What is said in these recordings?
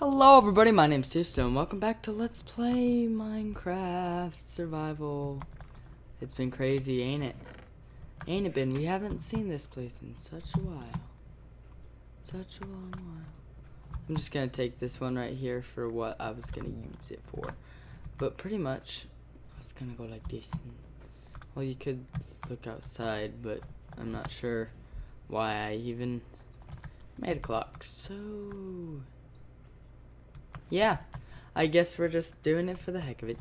Hello everybody, my name's Stitchstone. Welcome back to Let's Play Minecraft Survival. It's been crazy, ain't it? Ain't it been? We haven't seen this place in such a while. Such a long while. I'm just gonna take this one right here for what I was gonna use it for. But pretty much, I was gonna go like this. And, well, you could look outside, but I'm not sure why I even made a clock, so... yeah, I guess we're just doing it for the heck of it.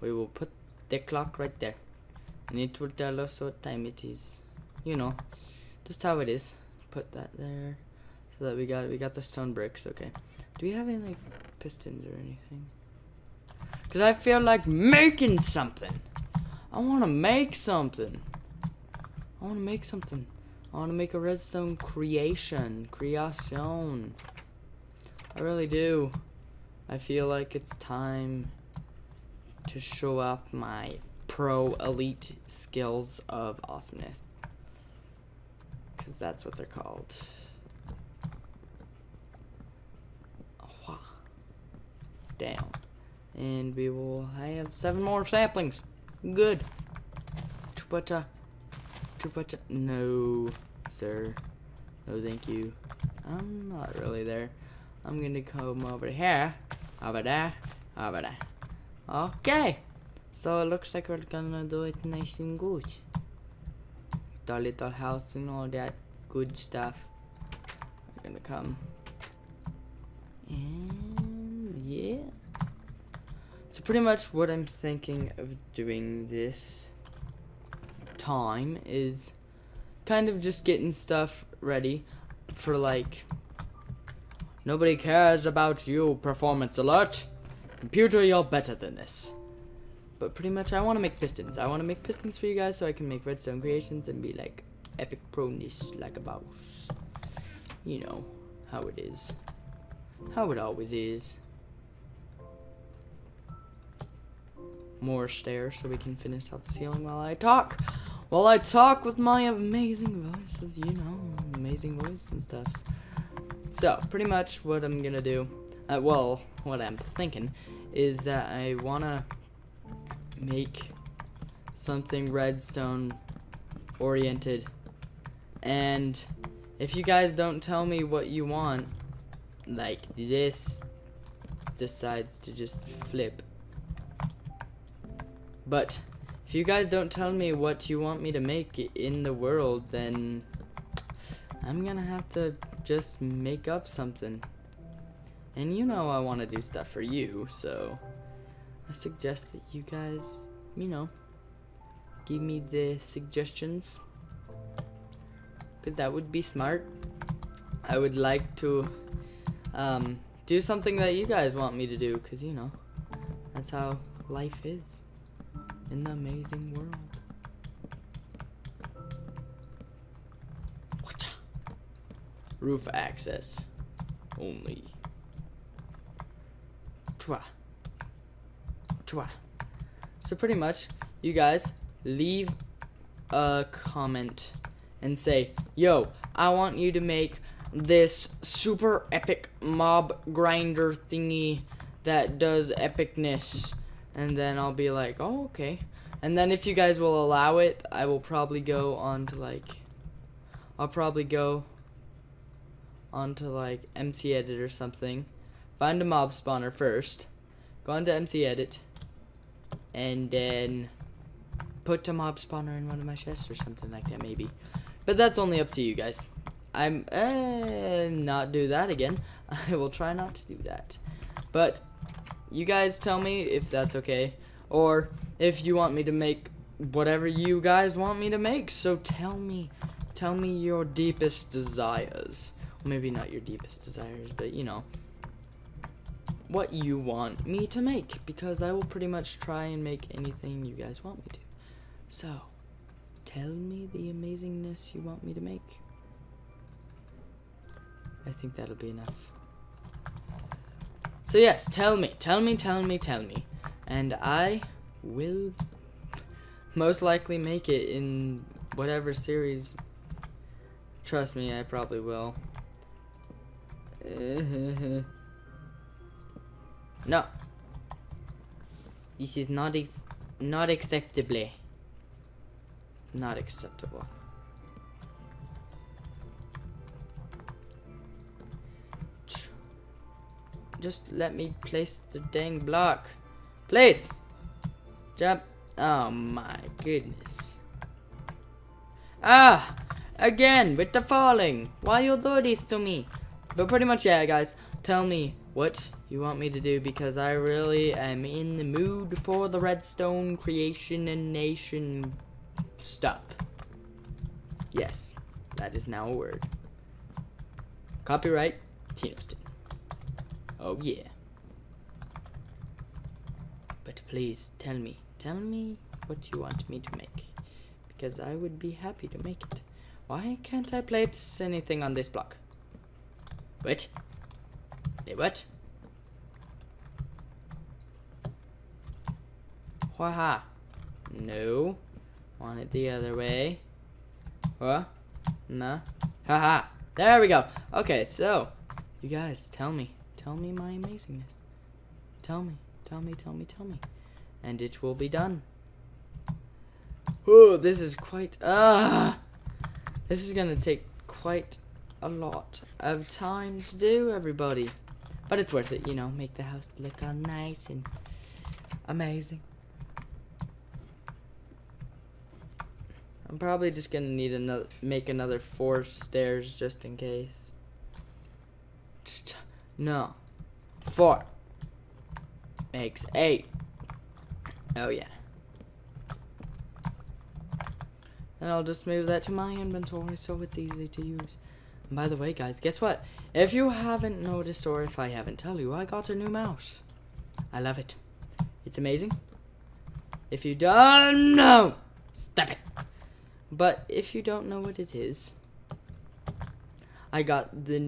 We will put the clock right there, and it will tell us what time it is. You know, just how it is. Put that there, so that we got the stone bricks. Okay. Do we have any like pistons or anything? Cause I feel like making something. I wanna make something. I wanna make something. I wanna make a redstone creation. I really do. I feel like it's time to show off my pro elite skills of awesomeness. Because that's what they're called. Down. And we will have 7 more saplings. Good. Chupata. No, sir. No, thank you. I'm not really there. I'm gonna come over here, over there, over there. Okay, so it looks like we're gonna do it nice and good. With our little house and all that good stuff. We're gonna come. And yeah. So pretty much what I'm thinking of doing this time is kind of just getting stuff ready for like... nobody cares about you, performance alert. Computer, you're better than this. But pretty much, I want to make pistons. I want to make pistons for you guys so I can make redstone creations and be like epic pro-niche like a boss. You know, how it is. How it always is. More stairs so we can finish off the ceiling while I talk. While I talk with my amazing voice, of, you know, amazing voice and stuff. So, pretty much what I'm gonna do, well, what I'm thinking, is that I wanna make something redstone oriented, and if you guys don't tell me what you want, like this decides to just flip, but if you guys don't tell me what you want me to make in the world, then I'm gonna have to just make up something. And you know I want to do stuff for you, so I suggest that you guys, you know, give me the suggestions, because that would be smart. I would like to do something that you guys want me to do, because you know that's how life is in the amazing world. Roof access only. So pretty much, you guys leave a comment and say, yo, I want you to make this super epic mob grinder thingy that does epicness. And then I'll be like, oh, okay. And then if you guys will allow it, I will probably go on to like, I'll probably go onto like MC Edit or something, find a mob spawner first, go onto MC Edit, and then put a mob spawner in one of my chests or something like that maybe. But that's only up to you guys. I'm not do that again. I will try not to do that. But you guys tell me if that's okay, or if you want me to make whatever you guys want me to make. So tell me your deepest desires. Maybe not your deepest desires, but you know, what you want me to make, because I will pretty much try and make anything you guys want me to. So, tell me the amazingness you want me to make. I think that'll be enough. So yes, tell me. And I will most likely make it in whatever series. Trust me, I probably will. No. This is not acceptable. Not acceptable. Just let me place the dang block. Please! Jump. Oh my goodness. Ah! Again with the falling. Why you do this to me? But pretty much, yeah, guys. Tell me what you want me to do, because I really am in the mood for the redstone creation and nation stuff. Yes, that is now a word. Copyright Tinoston. Oh yeah. But please tell me what you want me to make, because I would be happy to make it. Why can't I place anything on this block? What? Hey, what? Haha. No. Want it the other way. Huh? Nah. Haha. There we go. Okay, so you guys tell me my amazingness. Tell me. And it will be done. Oh, this is quite this is gonna take quite a lot of time to do, everybody. But it's worth it, you know, make the house look all nice and amazing. I'm probably just gonna need another, make another 4 stairs just in case. No. 4. Makes 8. Oh yeah. And I'll just move that to my inventory so it's easy to use. And by the way, guys, guess what? If you haven't noticed, or if I haven't told you, I got a new mouse. I love it. It's amazing. If you don't know, stop it. But if you don't know what it is, I got a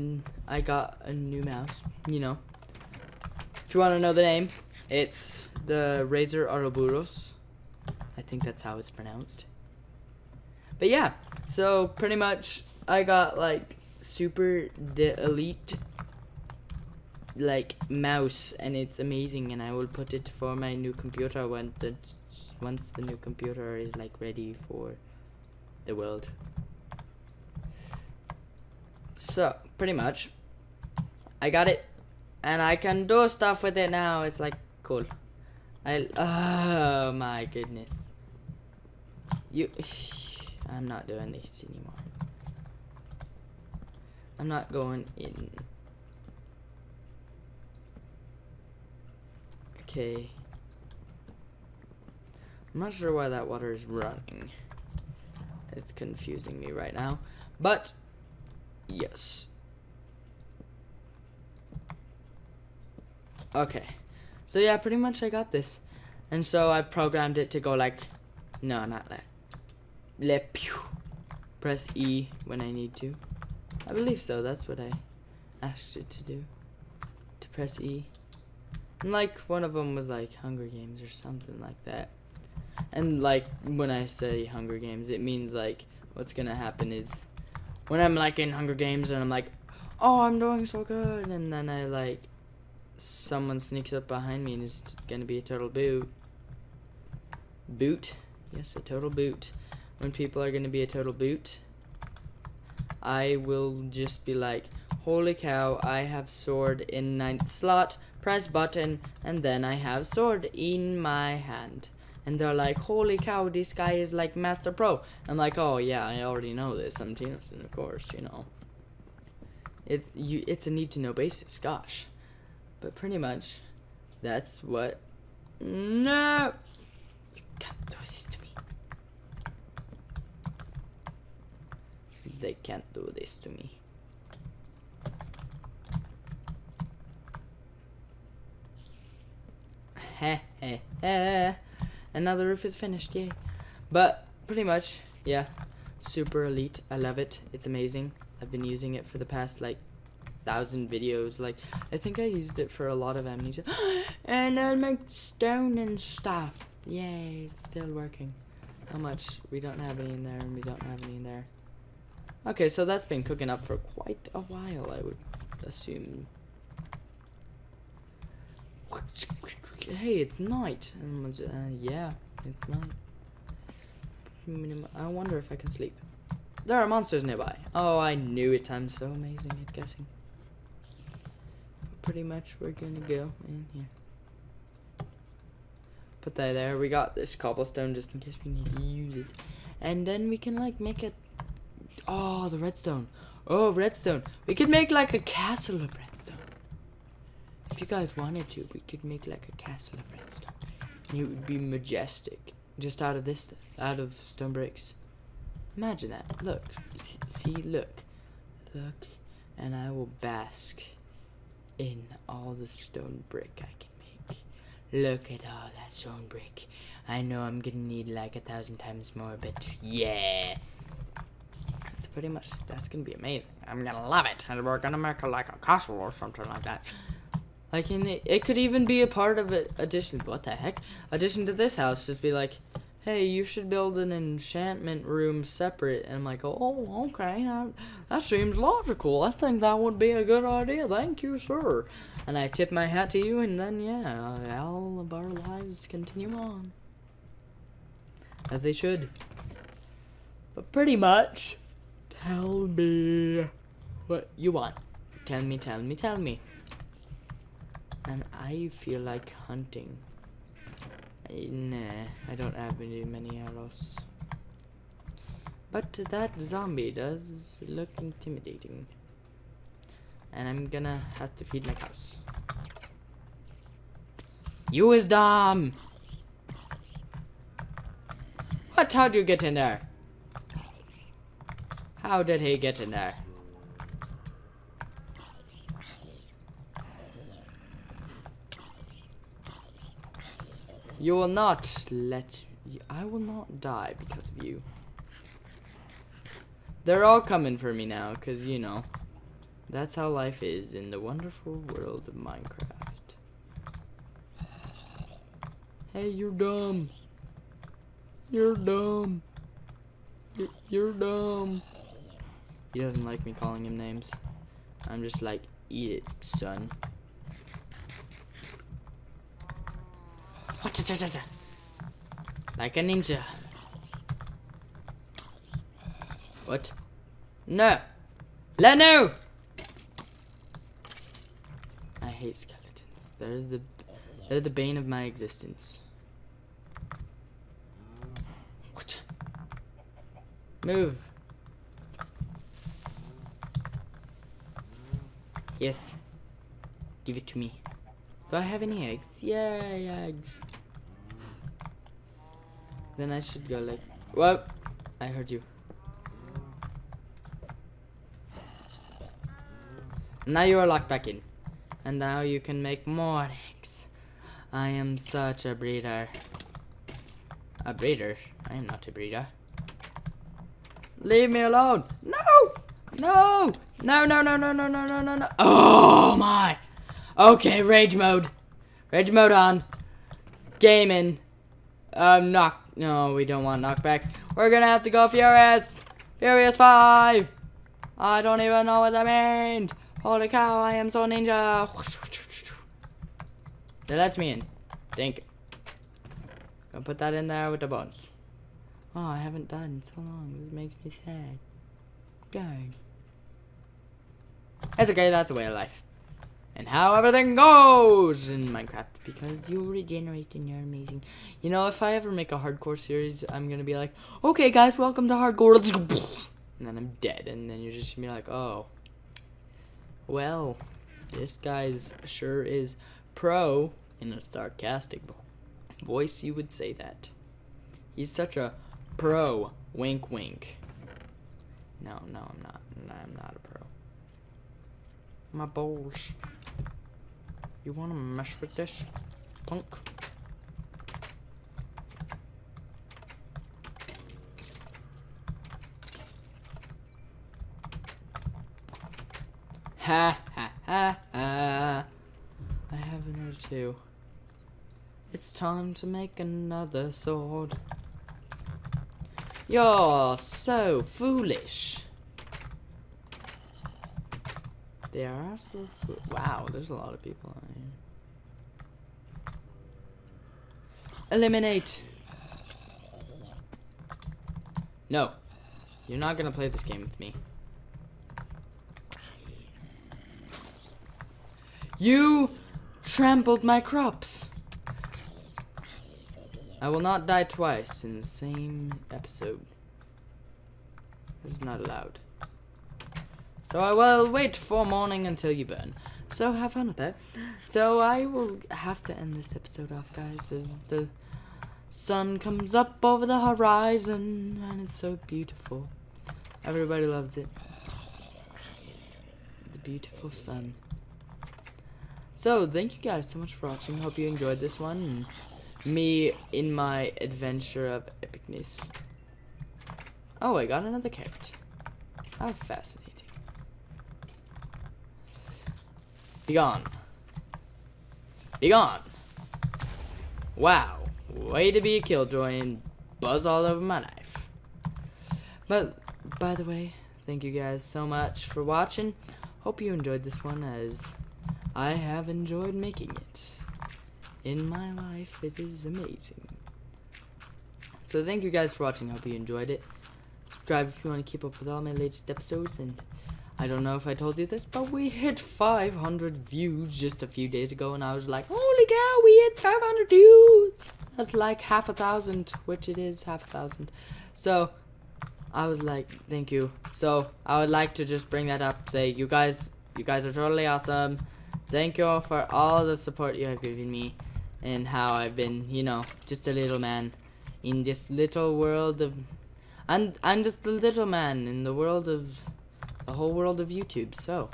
new mouse, you know. If you want to know the name, it's the Razer Ouroboros. I think that's how it's pronounced. But yeah, so pretty much I got like super elite like mouse, and it's amazing, and I will put it for my new computer once the new computer is like ready for the world. So pretty much I got it, and I can do stuff with it now. It's like cool. Oh my goodness, I'm not doing this anymore. I'm not going in. Okay, I'm not sure why that water is running. It's confusing me right now, but yes. Okay, so yeah, pretty much I got this, and so I programmed it to go like, no, not that. Let pew. Press E when I need to. I believe so. That's what I asked it to do. To press E. And like one of them was like Hunger Games or something like that. And like when I say Hunger Games, it means like what's gonna happen is when I'm like in Hunger Games and I'm like, oh, I'm doing so good, and then I like someone sneaks up behind me and it's gonna be a total boot. Boot? Yes, a total boot. When people are gonna be a total boot, I will just be like, holy cow, I have sword in 9th slot, press button, and then I have sword in my hand. And they're like, holy cow, this guy is like Master Pro. I'm like, oh yeah, I already know this, I'm Tinoston, of course, you know. It's a need to know basis, gosh. But pretty much, that's what, no, you can't do this to me. They can't do this to me. Heh heh heh. And now the roof is finished, yay. But pretty much, yeah. Super elite. I love it. It's amazing. I've been using it for the past like 1,000 videos. Like I think I used it for a lot of amnesia. And I make stone and stuff. Yay, it's still working. How much? We don't have any in there, and we don't have any in there. Okay, so that's been cooking up for quite a while, I would assume. hey, it's night. And yeah, it's night. I wonder if I can sleep. There are monsters nearby. Oh, I knew it. I'm so amazing at guessing. Pretty much, we're gonna go in here. Put that there. We got this cobblestone just in case we need to use it. And then we can like make it. Oh, the redstone. Oh, redstone. We could make like a castle of redstone. If you guys wanted to, we could make like a castle of redstone. And it would be majestic. Just out of this stuff, out of stone bricks. Imagine that. Look. See, look. Look. And I will bask in all the stone brick I can make. Look at all that stone brick. I know I'm gonna need like 1,000 times more, but yeah. That's pretty much, that's gonna be amazing. I'm gonna love it. And we're gonna make like a castle or something like that. Like in the, it could even be a part of an addition, what the heck? Addition to this house, just be like, hey, you should build an enchantment room separate. And I'm like, oh, okay, that seems logical. I think that would be a good idea. Thank you, sir. And I tip my hat to you, and then, yeah, all of our lives continue on. As they should. But pretty much, tell me what you want. Tell me, tell me, tell me. And I feel like hunting. Nah, I don't have many arrows. But that zombie does look intimidating. And I'm gonna have to feed my cows. You is dumb! What? How'd you get in there? How did he get in there? You will not let... I will not die because of you. They're all coming for me now, because, you know, that's how life is in the wonderful world of Minecraft. Hey, you're dumb. You're dumb. You're dumb. He doesn't like me calling him names. I'm just like, eat it, son. Like a ninja. What? No! Leno! I hate skeletons. They're the bane of my existence. What? Move. Yes. Give it to me. Do I have any eggs? Yay, eggs. Then I should go like... Whoa! I heard you. Now you are locked back in. And now you can make more eggs. I am such a breeder. A breeder? I am not a breeder. Leave me alone! No! No! No, no, no, no, no, no, no, no, no. Oh my! Okay, rage mode. Rage mode on. Game in. Knock. No, we don't want knockback. We're gonna have to go furious. Furious 5. I don't even know what that means. Holy cow, I am so ninja. They let me in. Thank you. Gonna put that in there with the bones. Oh, I haven't done in so long. It makes me sad. Dang. That's okay, that's the way of life. And how everything goes in Minecraft, because you regenerate and you're amazing. You know, if I ever make a hardcore series, I'm gonna be like, okay guys, welcome to hardcore, let's go. And then I'm dead, and then you're just gonna be like, oh, well, this guy's sure is pro, in a sarcastic voice you would say that. He's such a pro, wink wink. No, no, I'm not. I'm not a pro. My balls. You wanna mess with this, punk? Ha ha ha ha! I have another two. It's time to make another sword. You're so foolish. They are so foolish. Wow, there's a lot of people on here. Eliminate. No. You're not gonna play this game with me. You trampled my crops. I will not die twice in the same episode. This is not allowed. So I will wait for morning until you burn. So have fun with that. So I will have to end this episode off, guys, as the sun comes up over the horizon, and it's so beautiful. Everybody loves it. The beautiful sun. So thank you guys so much for watching. Hope you enjoyed this one. Me in my adventure of epicness. Oh, I got another carrot. How fascinating. Be gone. Be gone. Wow. Way to be a killjoy and buzz all over my life. But, by the way, thank you guys so much for watching. Hope you enjoyed this one, as I have enjoyed making it. In my life, it is amazing. So thank you guys for watching. Hope you enjoyed it. Subscribe if you want to keep up with all my latest episodes, and I don't know if I told you this, but we hit 500 views just a few days ago, and I was like, holy cow, we hit 500 views! That's like 500,000, which it is 500,000. So, I was like, thank you. So, I would like to just bring that up, say, you guys are totally awesome. Thank you all for all the support you have given me, and how I've been, you know, just a little man in this little world of... I'm just a little man in the world of... the whole world of YouTube. So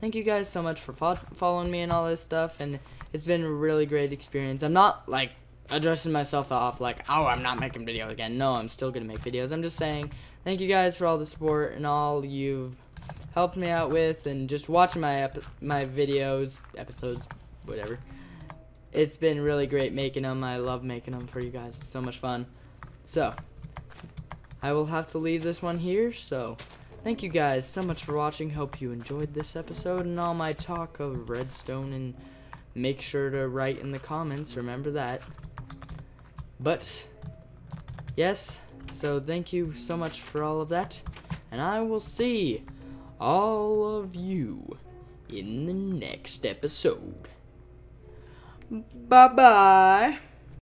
thank you guys so much for following me and all this stuff, and it's been a really great experience. I'm not like addressing myself off like, oh, I'm not making videos again. No, I'm still gonna make videos. I'm just saying thank you guys for all the support and all you've helped me out with, and just watching my videos, episodes, whatever. It's been really great making them. I love making them for you guys. It's so much fun. So I will have to leave this one here. So thank you guys so much for watching. Hope you enjoyed this episode and all my talk of redstone, and make sure to write in the comments, remember that. But, yes, so thank you so much for all of that, and I will see all of you in the next episode. Bye-bye.